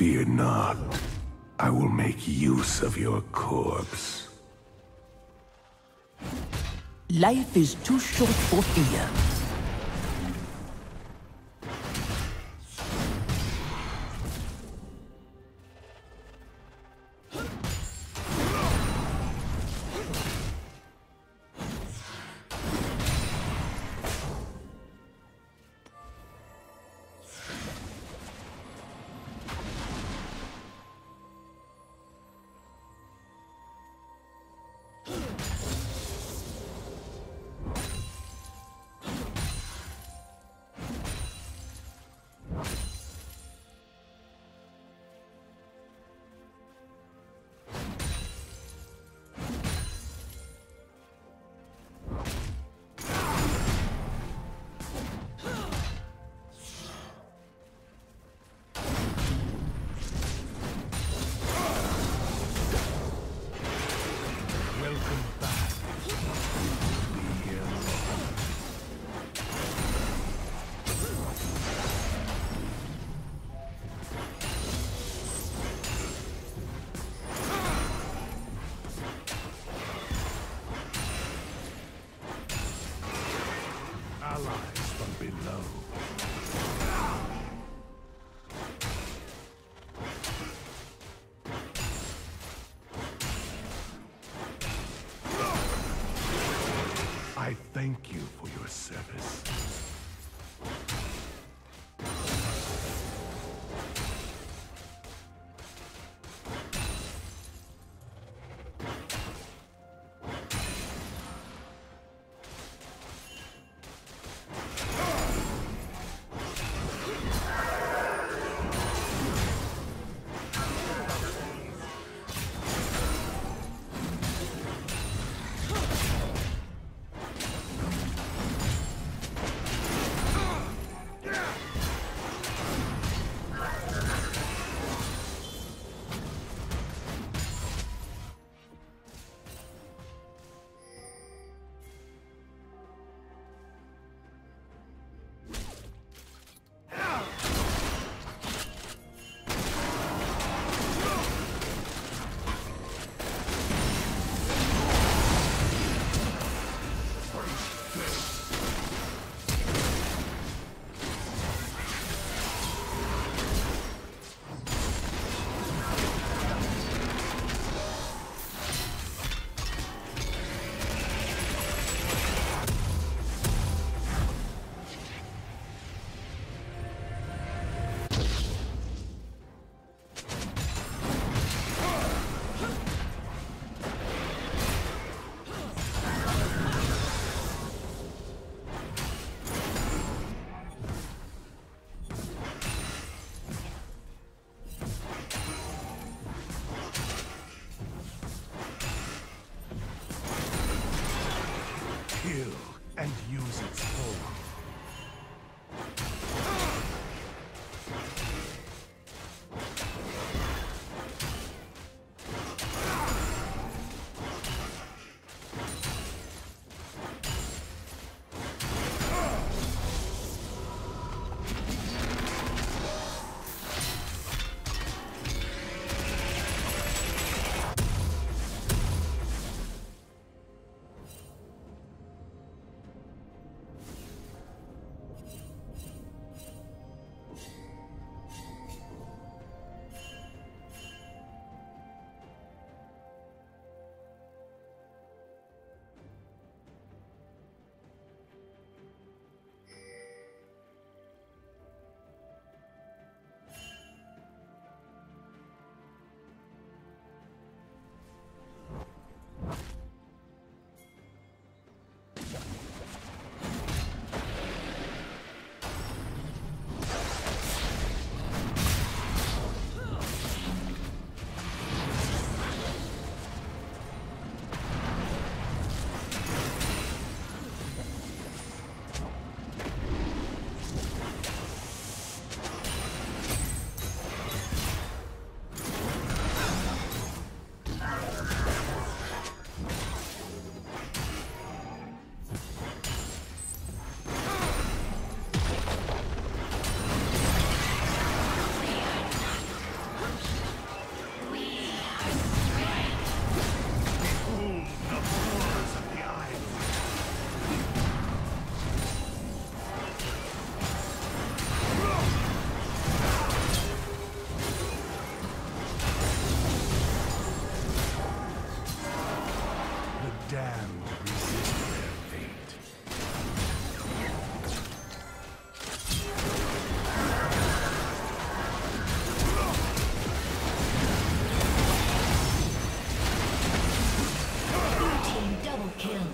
Fear not. I will make use of your corpse. Life is too short for fear. Thank you for your service. damned resist their fate. Blue team double kill.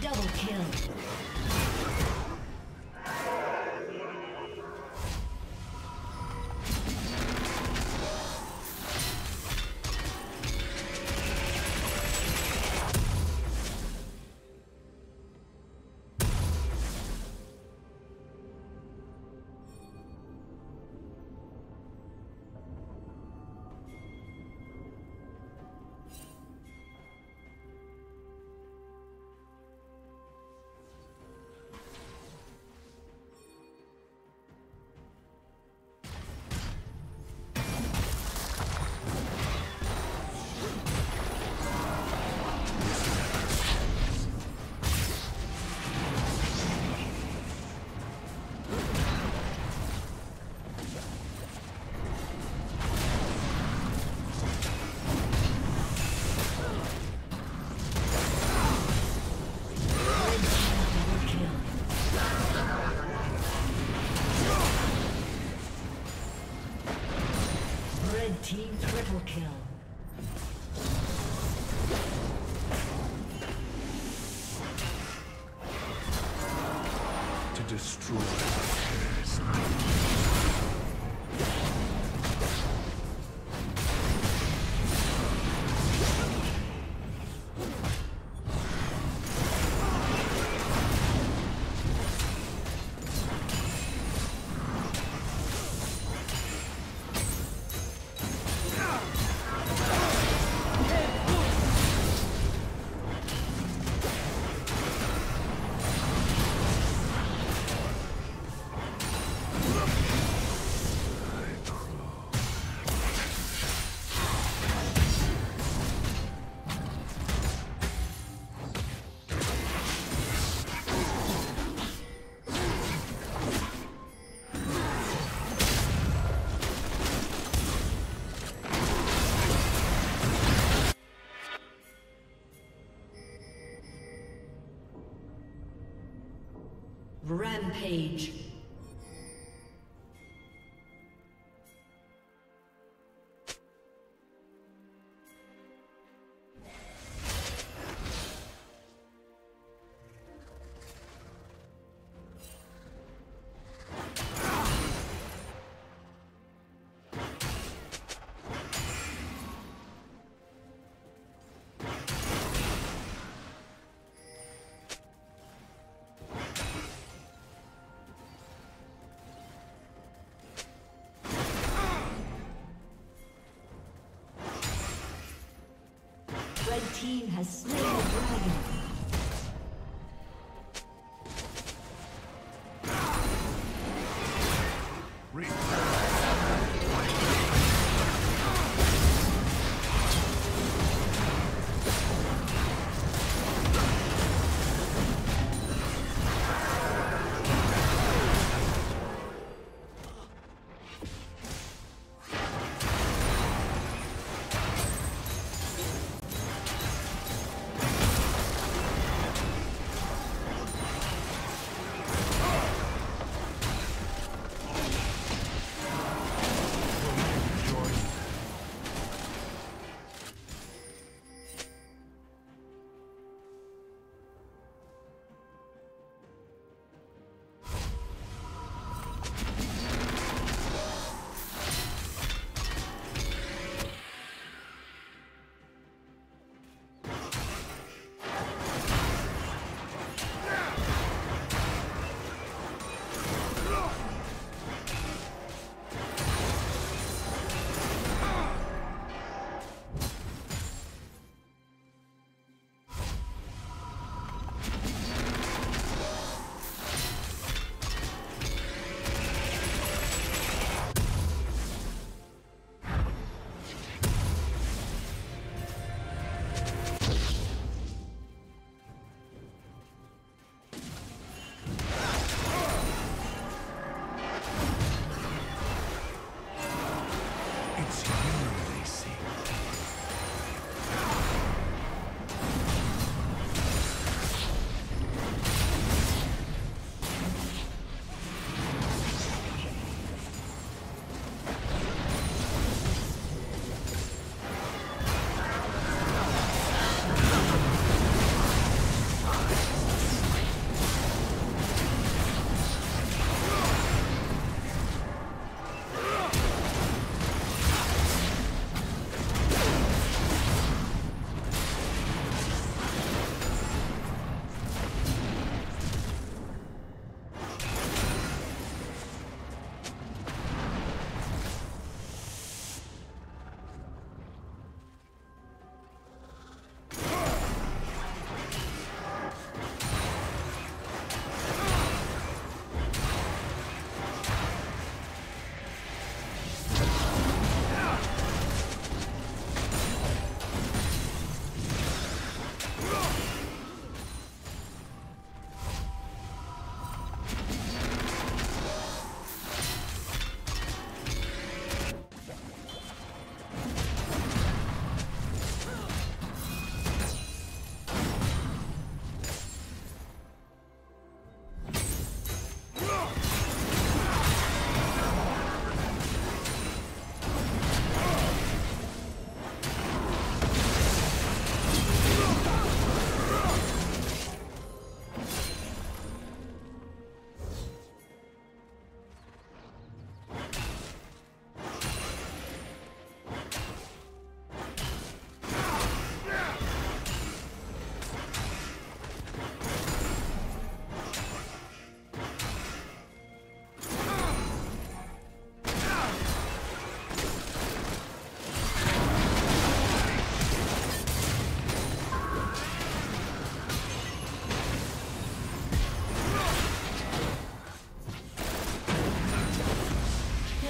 Double kill. Team triple kill. To destroy the curse. Rampage. Red team has slain the dragon.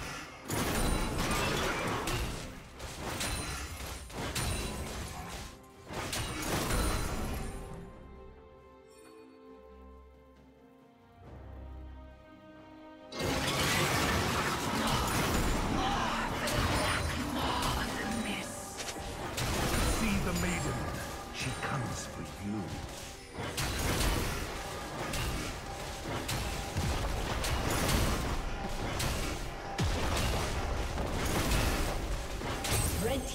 Blue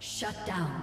Shut down.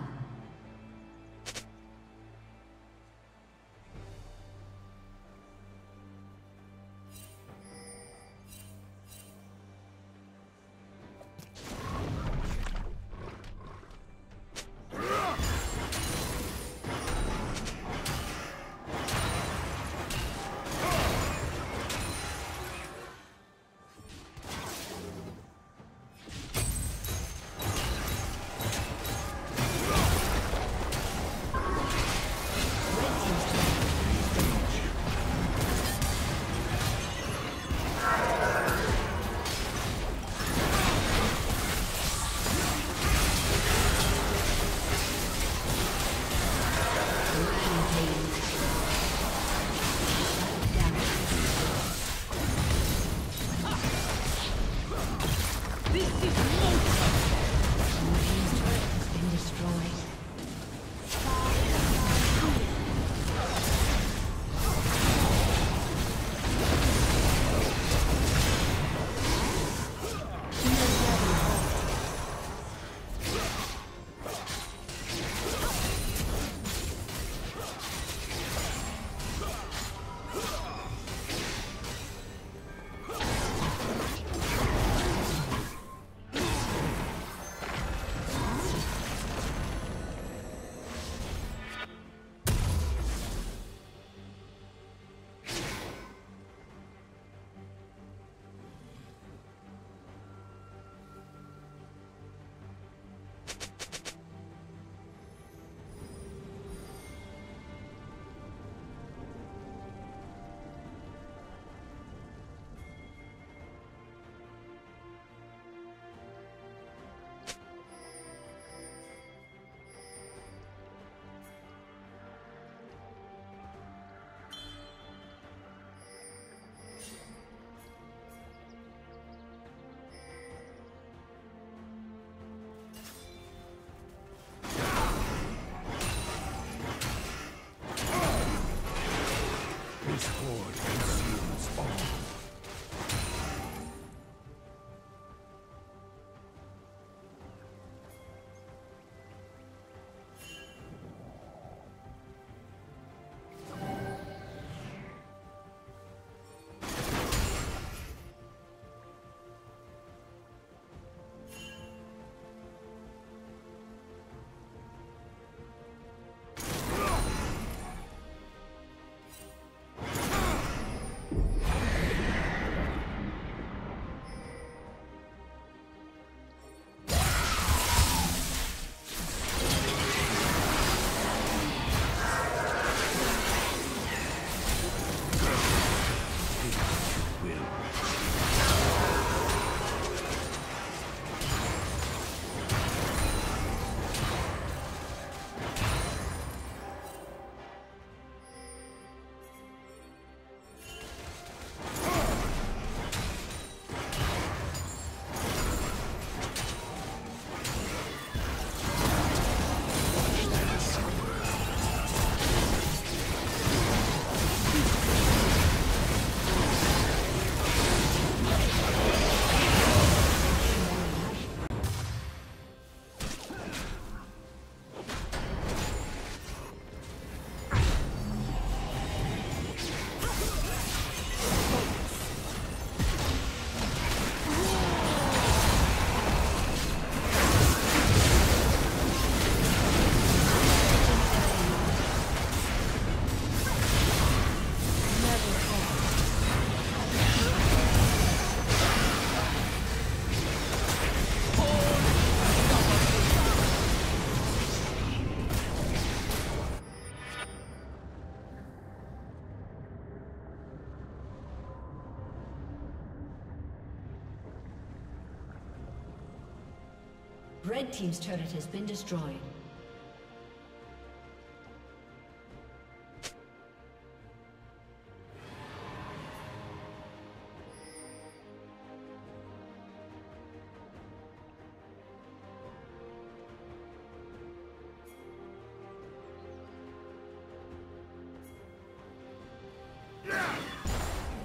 Red Team's turret has been destroyed.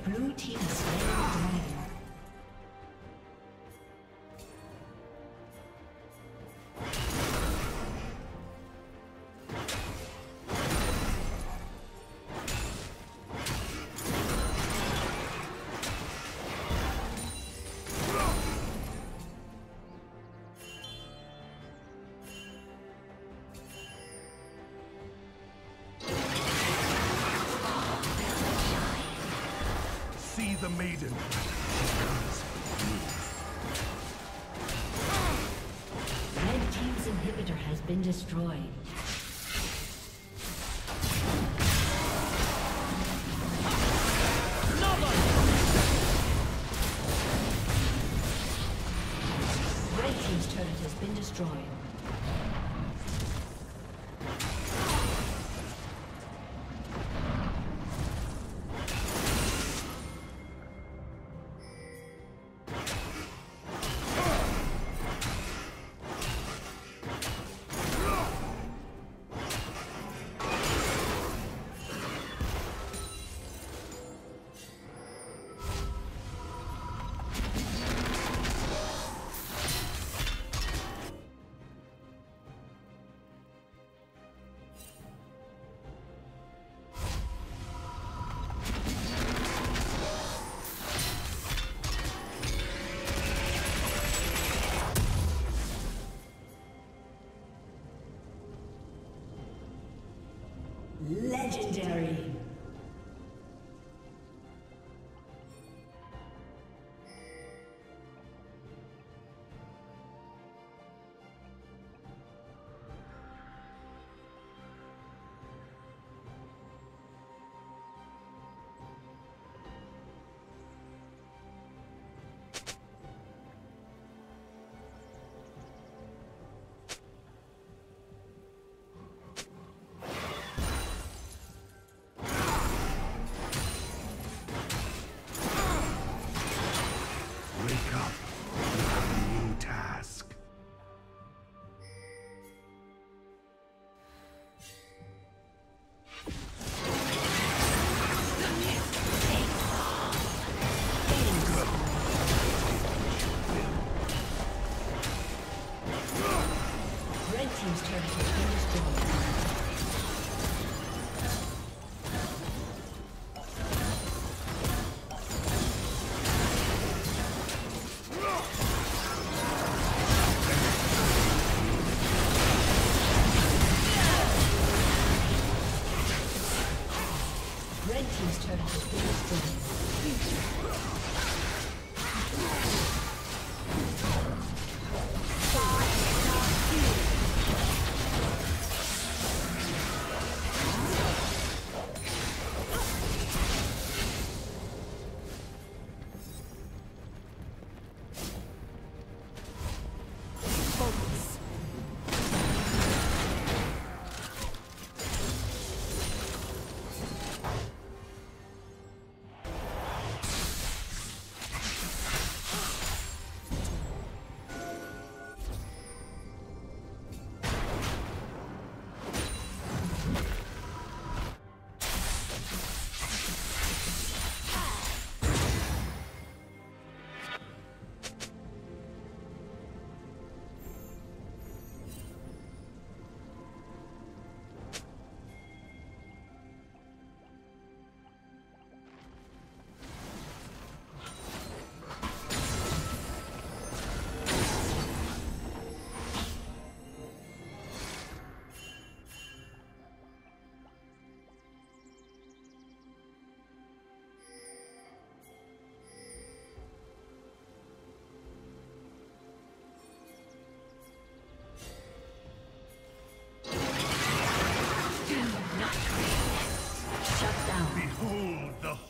Blue Team has slain the dragon. The maiden. Red Team's inhibitor has been destroyed. Red Team's turret has been destroyed. Legendary.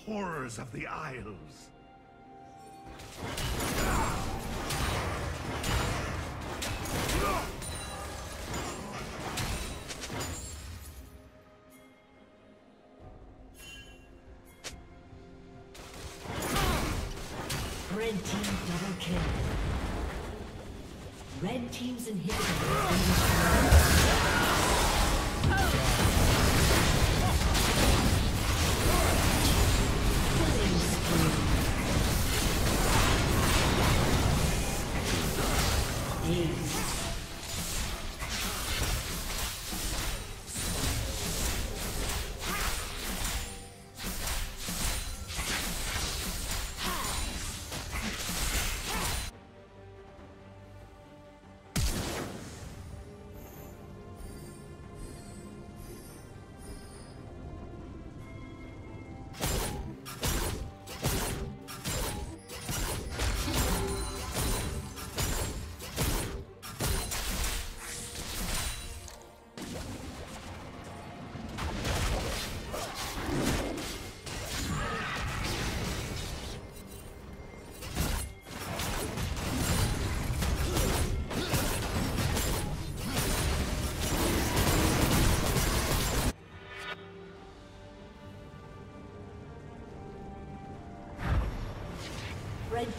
Horrors of the Isles. Red team's inhibitor. The red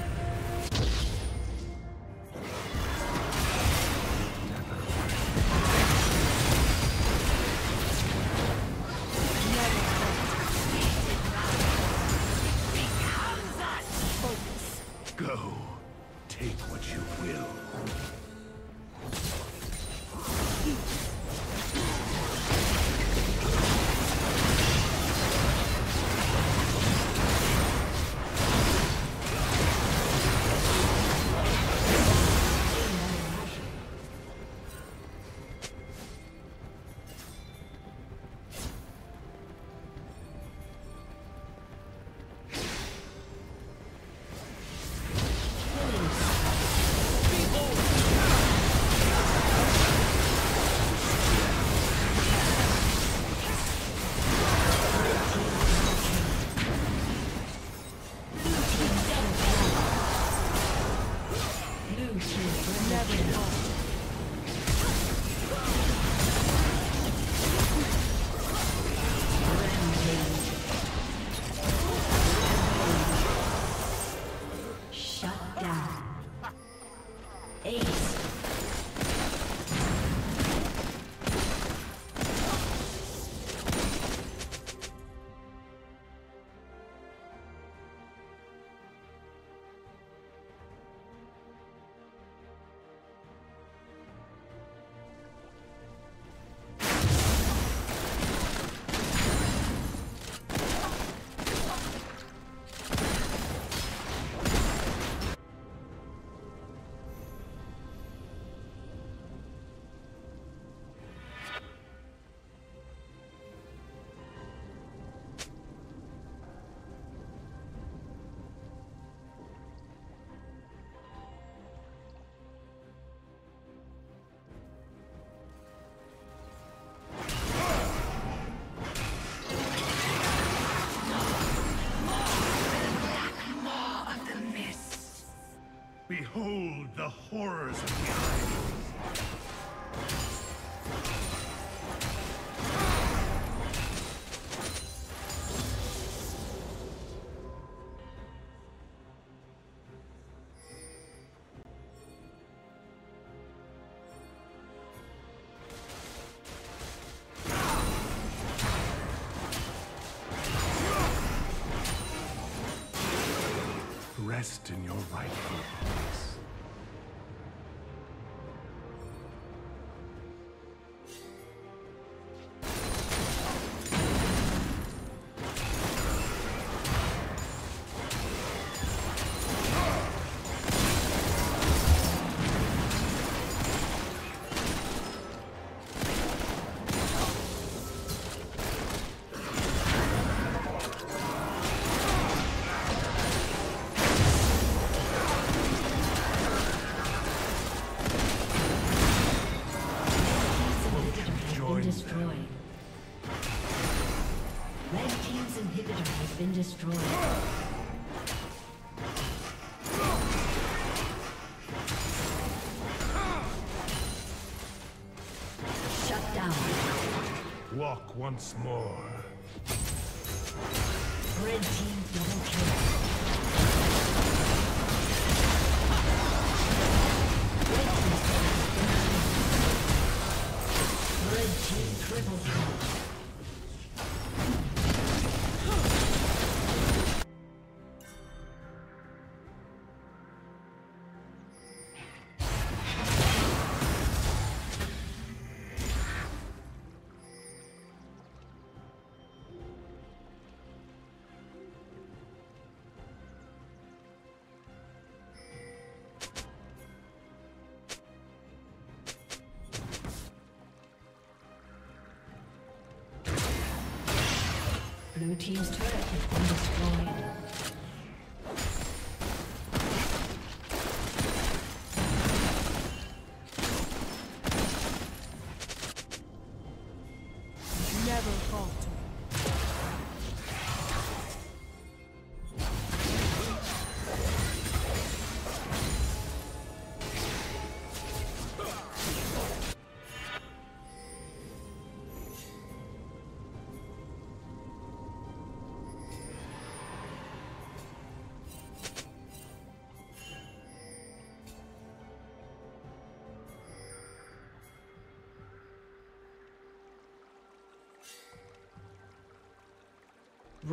Behold the horrors of the eye. Rest in your rightful place. Walk once more. Red team double kill. Blue team's turret has been destroyed.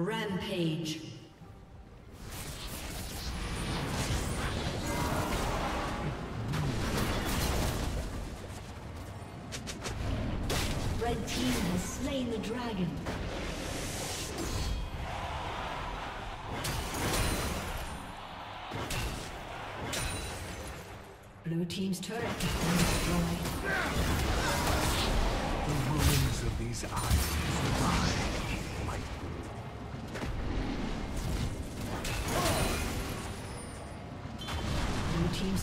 Rampage. Red team has slain the dragon. Blue team's turret has been destroyed. The ruins of these eyes survive. Team's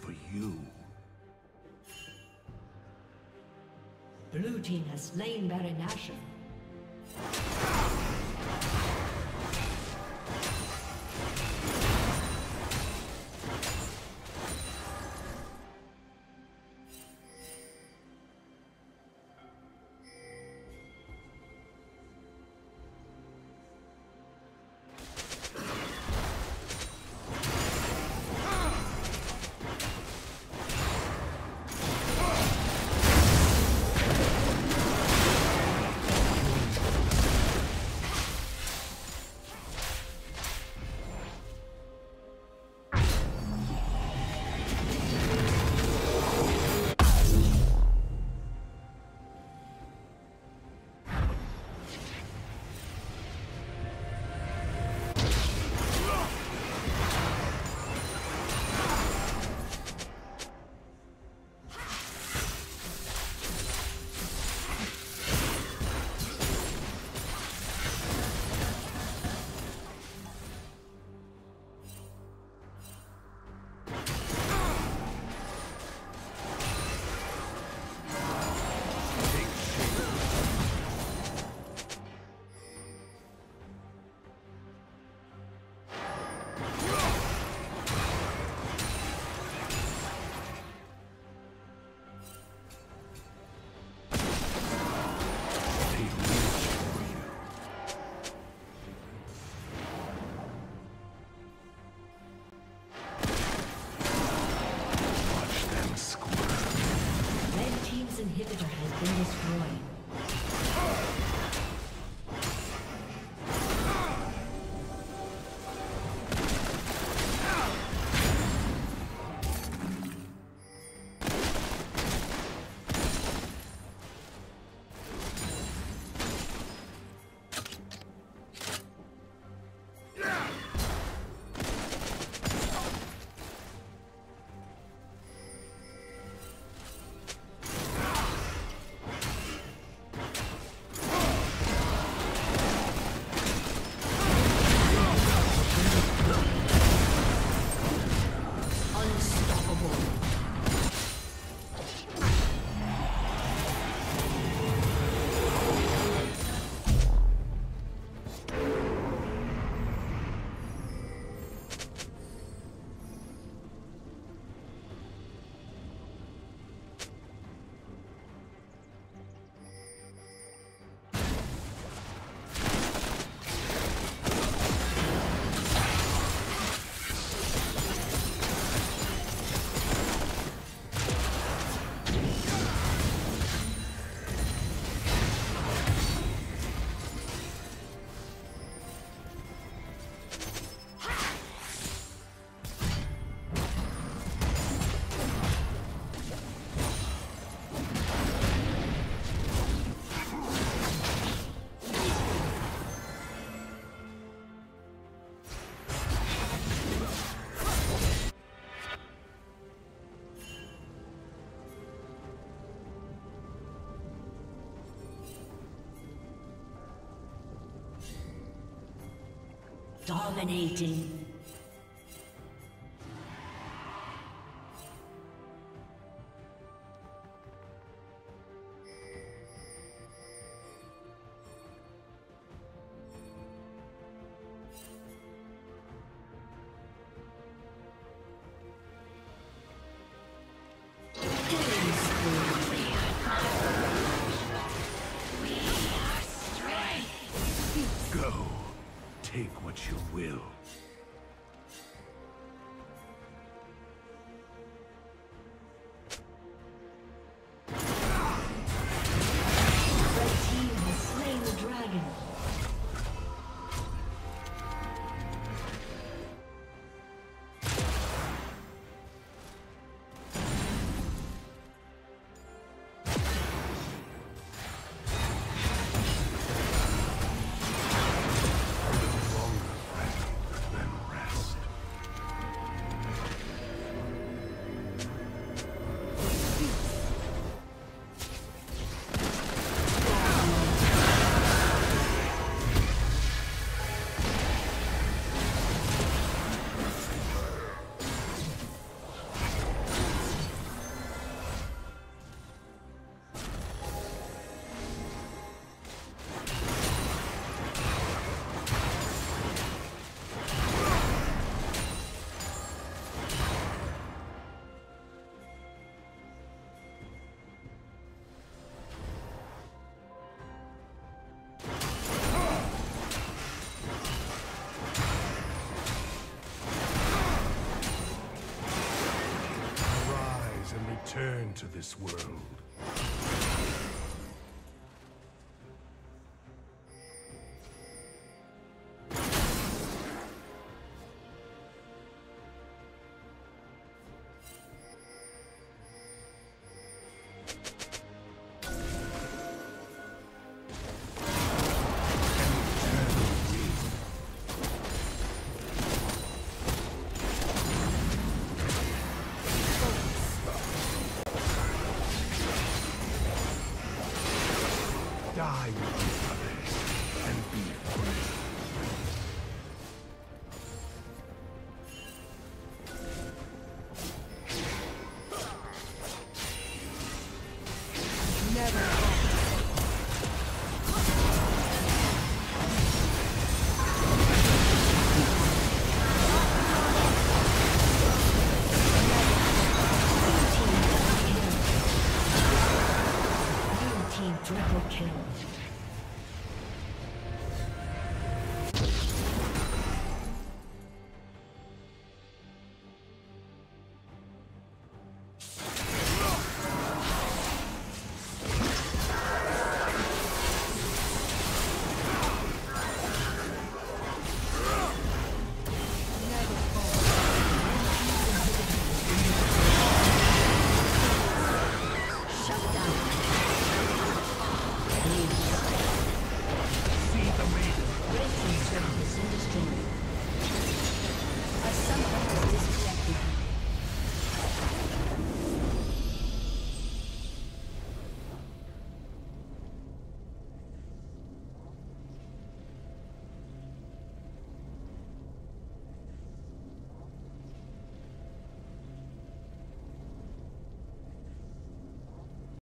For you. Blue team has slain Baron Nashor. Dominating. Turn to this world. Triple kill.